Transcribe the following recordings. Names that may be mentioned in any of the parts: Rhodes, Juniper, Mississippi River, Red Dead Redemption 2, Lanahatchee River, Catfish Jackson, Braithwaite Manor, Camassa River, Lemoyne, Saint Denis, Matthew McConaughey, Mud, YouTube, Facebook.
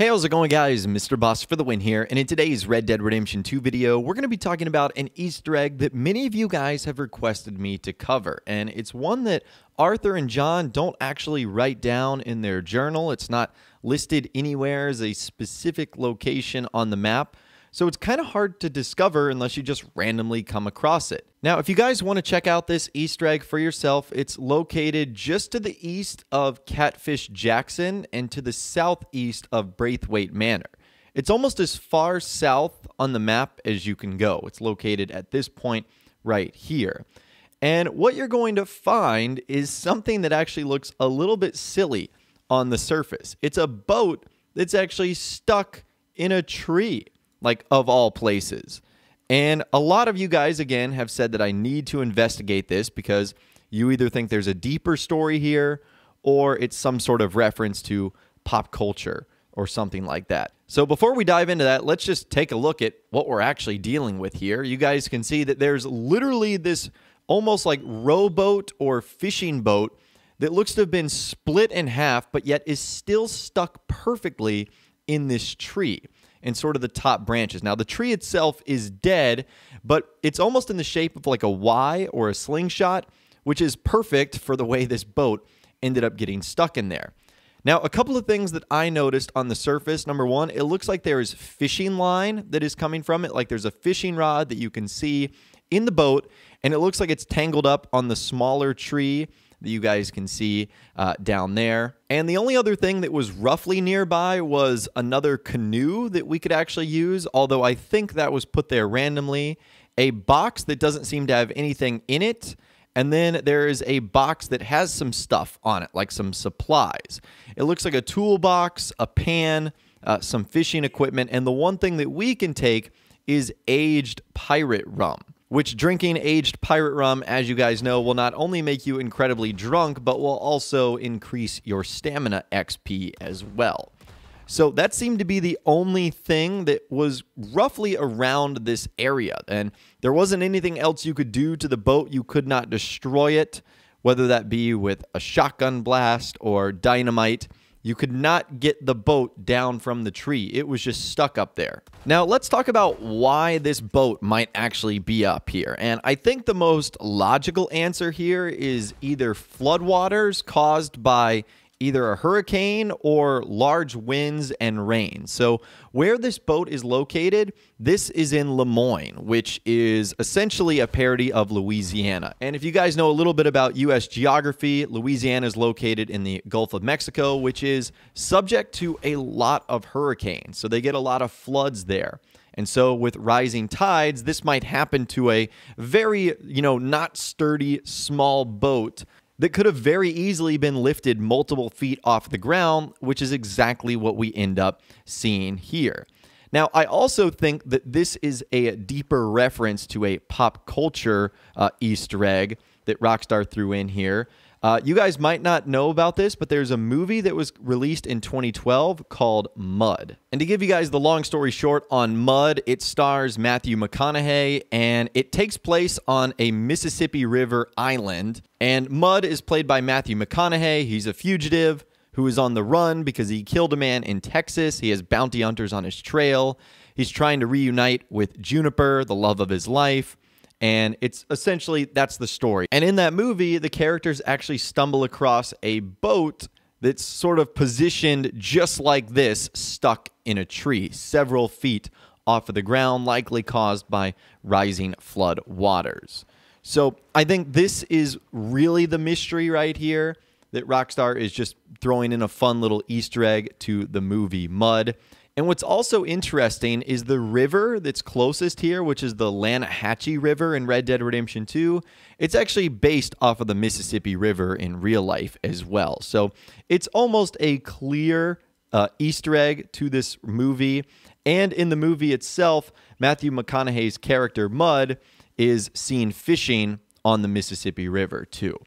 Hey, how's it going, guys? Mr. Boss for the win here, and in today's Red Dead Redemption 2 video, we're going to be talking about an Easter egg that many of you guys have requested me to cover, and it's one that Arthur and John don't actually write down in their journal. It's not listed anywhere as a specific location on the map, so it's kind of hard to discover unless you just randomly come across it. Now, if you guys want to check out this Easter egg for yourself, it's located just to the east of Catfish Jackson and to the southeast of Braithwaite Manor. It's almost as far south on the map as you can go. It's located at this point right here. And what you're going to find is something that actually looks a little bit silly on the surface. It's a boat that's actually stuck in a tree, like of all places. And a lot of you guys, again, have said that I need to investigate this because you either think there's a deeper story here or it's some sort of reference to pop culture or something like that. So before we dive into that, let's just take a look at what we're actually dealing with here. You guys can see that there's literally this almost like rowboat or fishing boat that looks to have been split in half, but yet is still stuck perfectly in this tree and sort of the top branches. Now, the tree itself is dead, but it's almost in the shape of like a Y or a slingshot, which is perfect for the way this boat ended up getting stuck in there. Now, a couple of things that I noticed on the surface. Number one, it looks like there is fishing line that is coming from it. Like there's a fishing rod that you can see in the boat, and it looks like it's tangled up on the smaller tree that you guys can see down there. And the only other thing that was roughly nearby was another canoe that we could actually use, although I think that was put there randomly, a box that doesn't seem to have anything in it, and then there is a box that has some stuff on it, like some supplies. It looks like a toolbox, a pan, some fishing equipment, and the one thing that we can take is aged pirate rum, which drinking aged pirate rum, as you guys know, will not only make you incredibly drunk, but will also increase your stamina XP as well. So that seemed to be the only thing that was roughly around this area, and there wasn't anything else you could do to the boat. You could not destroy it, whether that be with a shotgun blast or dynamite. You could not get the boat down from the tree. It was just stuck up there. Now, let's talk about why this boat might actually be up here. And I think the most logical answer here is either floodwaters caused by either a hurricane or large winds and rain. So where this boat is located, this is in Lemoyne, which is essentially a parody of Louisiana. And if you guys know a little bit about U.S. geography, Louisiana is located in the Gulf of Mexico, which is subject to a lot of hurricanes. So they get a lot of floods there. And so with rising tides, this might happen to a very, not sturdy, small boat that could have very easily been lifted multiple feet off the ground, which is exactly what we end up seeing here. Now, I also think that this is a deeper reference to a pop culture Easter egg that Rockstar threw in here. You guys might not know about this, but there's a movie that was released in 2012 called Mud. And to give you guys the long story short on Mud, it stars Matthew McConaughey, and it takes place on a Mississippi River island. And Mud is played by Matthew McConaughey. He's a fugitive who is on the run because he killed a man in Texas. He has bounty hunters on his trail. He's trying to reunite with Juniper, the love of his life. And it's essentially, that's the story. And in that movie, the characters actually stumble across a boat that's sort of positioned just like this, stuck in a tree, several feet off of the ground, likely caused by rising flood waters. So I think this is really the mystery right here, that Rockstar is just throwing in a fun little Easter egg to the movie Mud. And what's also interesting is the river that's closest here, which is the Lanahatchee River in Red Dead Redemption 2. It's actually based off of the Mississippi River in real life as well. So it's almost a clear Easter egg to this movie. And in the movie itself, Matthew McConaughey's character Mud is seen fishing on the Mississippi River too.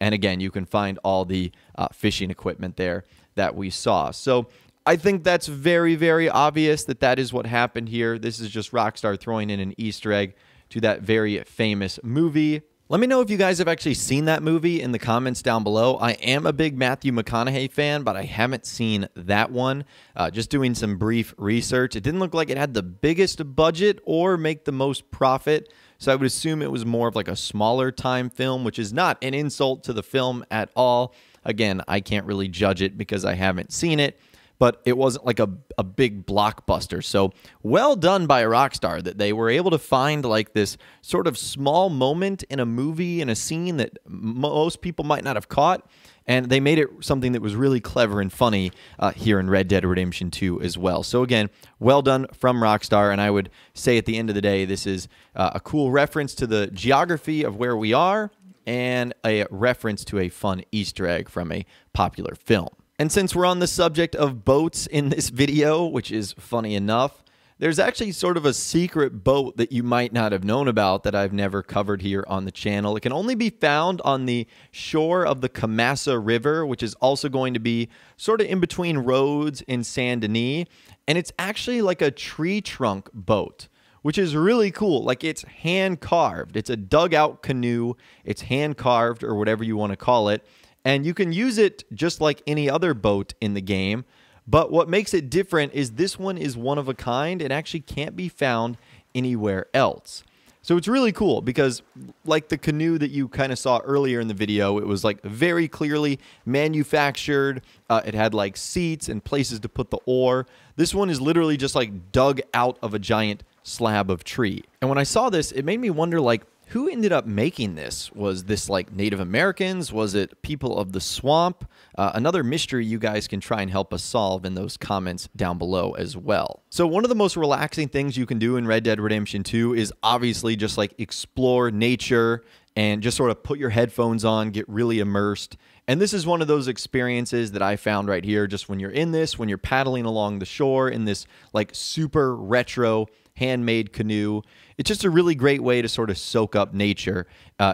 And again, you can find all the fishing equipment there that we saw. So I think that's very, very obvious that that is what happened here. This is just Rockstar throwing in an Easter egg to that very famous movie Let me know if you guys have actually seen that movie in the comments down below. I am a big Matthew McConaughey fan, but I haven't seen that one. Just doing some brief research, it didn't look like it had the biggest budget or make the most profit, so I would assume it was more of like a smaller time film, which is not an insult to the film at all. Again, I can't really judge it because I haven't seen it, but it wasn't like a big blockbuster. So well done by Rockstar that they were able to find like this sort of small moment in a movie, in a scene that most people might not have caught, and they made it something that was really clever and funny here in Red Dead Redemption 2 as well. So again, well done from Rockstar, and I would say at the end of the day, this is a cool reference to the geography of where we are and a reference to a fun Easter egg from a popular film. And since we're on the subject of boats in this video, which is funny enough, there's actually sort of a secret boat that you might not have known about that I've never covered here on the channel. It can only be found on the shore of the Camassa River, which is also going to be sort of in between Rhodes and Saint Denis. And it's actually like a tree trunk boat, which is really cool. Like, it's hand-carved. It's a dugout canoe. It's hand-carved, or whatever you want to call it. And you can use it just like any other boat in the game, but what makes it different is this one is one of a kind and actually can't be found anywhere else. So it's really cool because, like the canoe that you kind of saw earlier in the video, it was like very clearly manufactured. It had like seats and places to put the oar. This one is literally just like dug out of a giant slab of tree. And when I saw this, it made me wonder, like, who ended up making this? Was this like Native Americans? Was it people of the swamp? Another mystery you guys can try and help us solve in those comments down below as well. So one of the most relaxing things you can do in Red Dead Redemption 2 is obviously just like explore nature and just sort of put your headphones on, get really immersed. And this is one of those experiences that I found right here, just when you're in this, when you're paddling along the shore in this like super retro handmade canoe. It's just a really great way to sort of soak up nature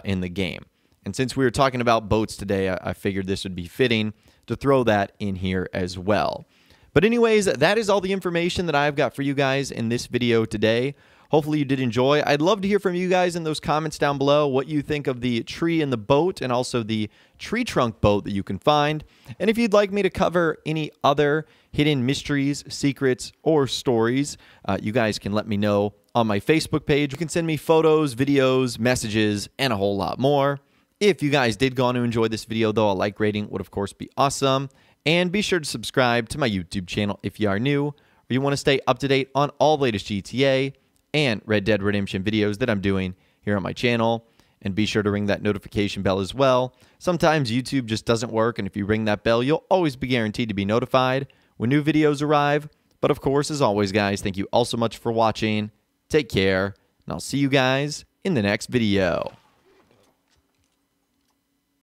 in the game. And since we were talking about boats today, I figured this would be fitting to throw that in here as well. But anyways, that is all the information that I've got for you guys in this video today. Hopefully you did enjoy. I'd love to hear from you guys in those comments down below what you think of the tree and the boat, and also the tree trunk boat that you can find. And if you'd like me to cover any other hidden mysteries, secrets, or stories, you guys can let me know on my Facebook page. You can send me photos, videos, messages, and a whole lot more. If you guys did go on to enjoy this video, though, a like rating would, of course, be awesome. And be sure to subscribe to my YouTube channel if you are new, or you want to stay up to date on all the latest GTA and Red Dead Redemption videos that I'm doing here on my channel. And be sure to ring that notification bell as well. Sometimes YouTube just doesn't work, and if you ring that bell, you'll always be guaranteed to be notified when new videos arrive. But of course, as always, guys, thank you all so much for watching. Take care, and I'll see you guys in the next video.